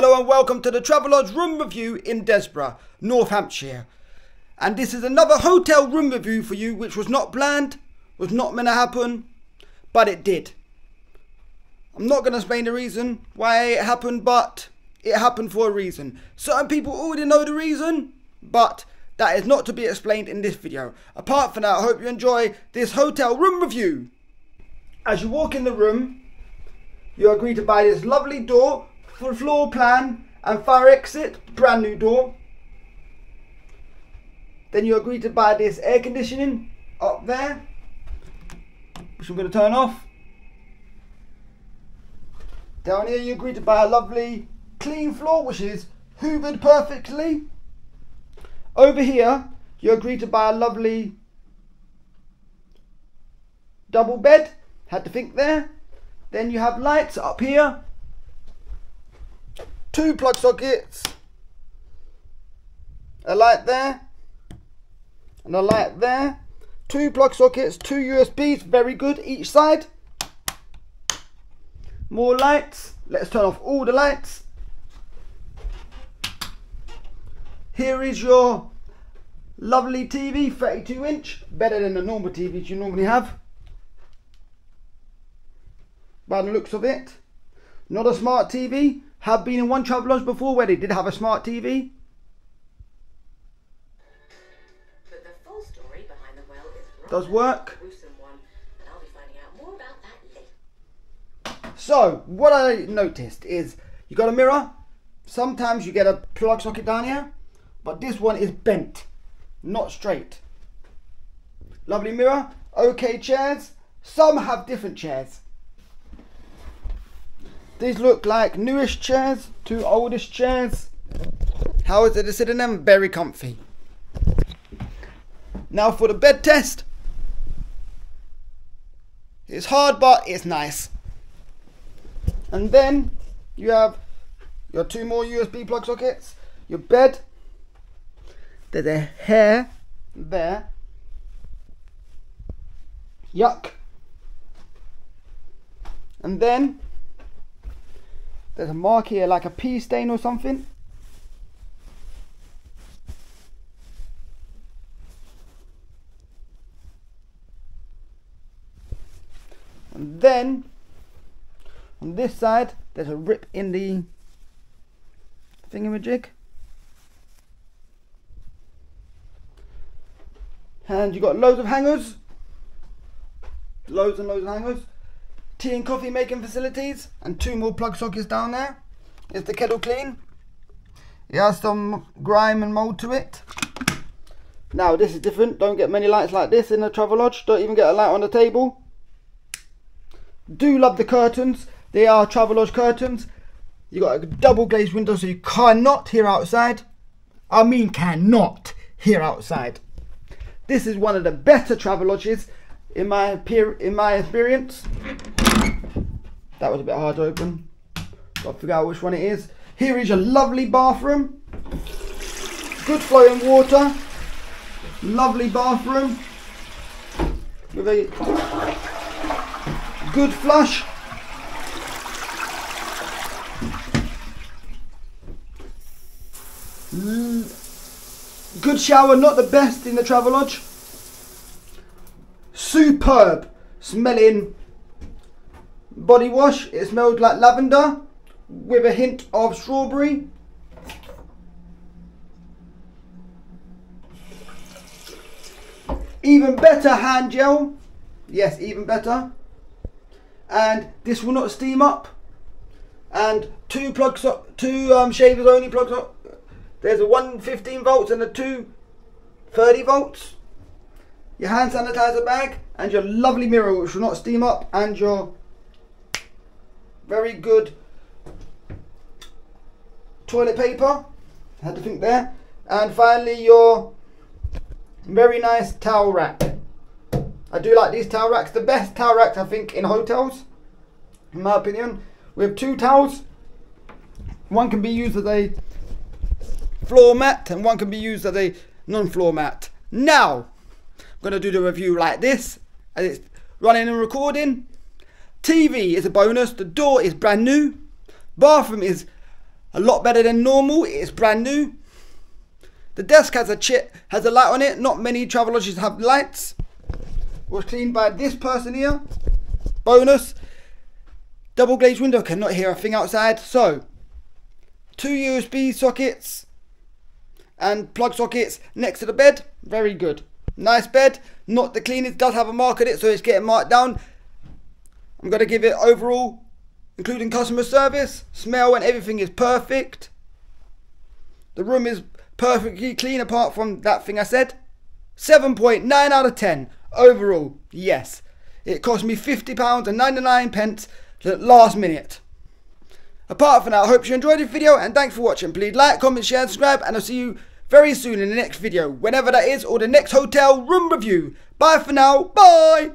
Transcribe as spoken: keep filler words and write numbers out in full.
Hello and welcome to the Travelodge room review in Desborough, North Hampshire. And this is another hotel room review for you, which was not planned, was not meant to happen, but it did. I'm not going to explain the reason why it happened, but it happened for a reason. Certain people already know the reason, but that is not to be explained in this video. Apart from that, I hope you enjoy this hotel room review. As you walk in the room, you agree to buy this lovely door for floor plan and fire exit, brand new door. Then you agree to buy this air conditioning up there, which I'm going to turn off. Down here you agree to buy a lovely clean floor, which is hoovered perfectly. Over here you agree to buy a lovely double bed, had to think there. Then you have lights up here, two plug sockets, a light there and a light there, two plug sockets, two U S Bs, very good each side. More lights, let's turn off all the lights. Here is your lovely T V, thirty-two inch, better than the normal T Vs you normally have. By the looks of it, not a smart T V. Have been in one Travelodge before where they did have a smart T V. But the full story behind the well is Does Work. One, and I'll be finding out more about that later. So what I noticed is you got a mirror. Sometimes you get a plug socket down here, but this one is bent, not straight. Lovely mirror. Okay, chairs. Some have different chairs. These look like newish chairs, two oldish chairs. How is it to sit in them? Very comfy. Now for the bed test. It's hard, but it's nice. And then you have your two more U S B plug sockets, your bed. There's a hair there. Yuck. And then there's a mark here, like a pea stain or something. And then, on this side, there's a rip in the thingamajig. And you've got loads of hangers. Loads and loads of hangers. Tea and coffee making facilities, and two more plug sockets down there. It's the kettle clean. It has some grime and mold to it. Now this is different. Don't get many lights like this in a Travelodge. Don't even get a light on the table. Do love the curtains. They are Travelodge curtains. You got a double glazed window, so you cannot hear outside. I mean cannot hear outside. This is one of the better Travelodges in my peer in my experience. That was a bit hard to open. Got to figure out which one it is. Here is your lovely bathroom. Good flowing water. Lovely bathroom. With a good flush. Good shower, not the best in the Travelodge. Superb smelling body wash. It smelled like lavender with a hint of strawberry. Even better hand gel. Yes, even better. And this will not steam up. And two plugs up, two um, shavers only plugs up. There's a one fifteen volts and a two thirty volts. Your hand sanitizer bag and your lovely mirror, which will not steam up, and your very good toilet paper. I had to think there. And finally, your very nice towel rack. I do like these towel racks. The best towel racks, I think, in hotels, in my opinion. We have two towels. One can be used as a floor mat, and one can be used as a non-floor mat. Now, I'm going to do the review like this, as it's running and recording. T V is a bonus. The door is brand new. Bathroom is a a lot better than normal. It's brand new. The desk has a chip, has a light on it. Not many Travelodges have lights. Was cleaned by this person here. Bonus. Double glazed window, cannot hear a thing outside. So, two U S B sockets and plug sockets next to the bed. Very good. Nice bed. Not the cleanest. Does have a mark on it, so it's getting marked down. I'm going to give it overall, including customer service, smell and everything is perfect. The room is perfectly clean apart from that thing I said. seven point nine out of ten. Overall, yes. It cost me fifty pounds and ninety-nine pence. The last minute. Apart from that, I hope you enjoyed this video and thanks for watching. Please like, comment, share and subscribe, and I'll see you very soon in the next video, whenever that is, or the next hotel room review. Bye for now. Bye.